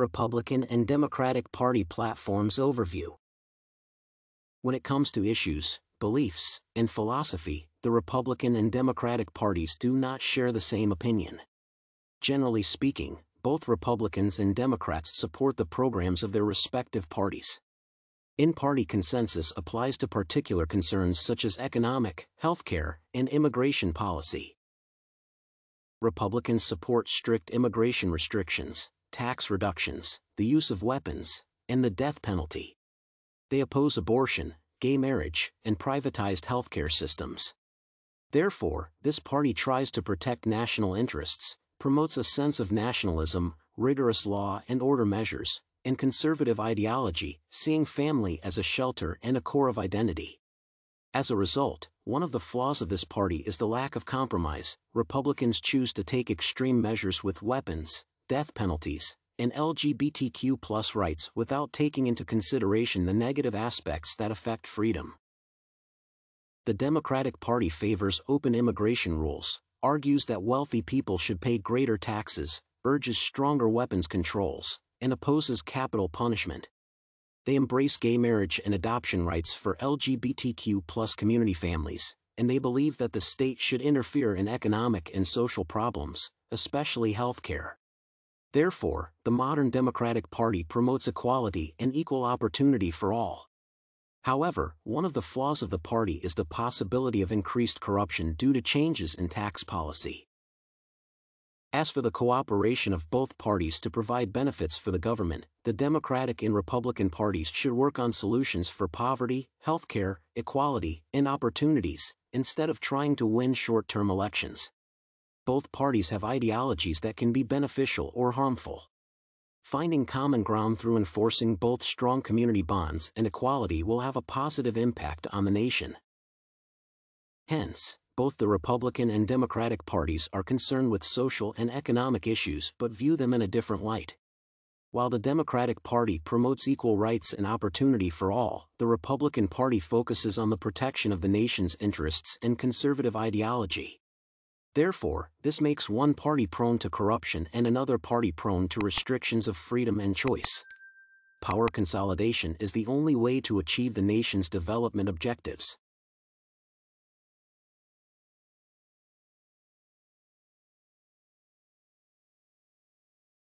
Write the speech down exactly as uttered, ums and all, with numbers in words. Republican and Democratic Party platforms overview. When it comes to issues, beliefs, and philosophy, the Republican and Democratic parties do not share the same opinion. Generally speaking, both Republicans and Democrats support the programs of their respective parties. In-party consensus applies to particular concerns such as economic, healthcare, and immigration policy. Republicans support strict immigration restrictions, tax reductions, the use of weapons, and the death penalty. They oppose abortion, gay marriage, and privatized healthcare systems. Therefore, this party tries to protect national interests, promotes a sense of nationalism, rigorous law and order measures, and conservative ideology, seeing family as a shelter and a core of identity. As a result, one of the flaws of this party is the lack of compromise. Republicans choose to take extreme measures with weapons, death penalties, and L G B T Q plus rights without taking into consideration the negative aspects that affect freedom. The Democratic Party favors open immigration rules, argues that wealthy people should pay greater taxes, urges stronger weapons controls, and opposes capital punishment. They embrace gay marriage and adoption rights for L G B T Q plus community families, and they believe that the state should interfere in economic and social problems, especially healthcare. Therefore, the modern Democratic Party promotes equality and equal opportunity for all. However, one of the flaws of the party is the possibility of increased corruption due to changes in tax policy. As for the cooperation of both parties to provide benefits for the government, the Democratic and Republican parties should work on solutions for poverty, healthcare, equality, and opportunities, instead of trying to win short-term elections. Both parties have ideologies that can be beneficial or harmful. Finding common ground through enforcing both strong community bonds and equality will have a positive impact on the nation. Hence, both the Republican and Democratic parties are concerned with social and economic issues but view them in a different light. While the Democratic Party promotes equal rights and opportunity for all, the Republican Party focuses on the protection of the nation's interests and conservative ideology. Therefore, this makes one party prone to corruption and another party prone to restrictions of freedom and choice. Power consolidation is the only way to achieve the nation's development objectives.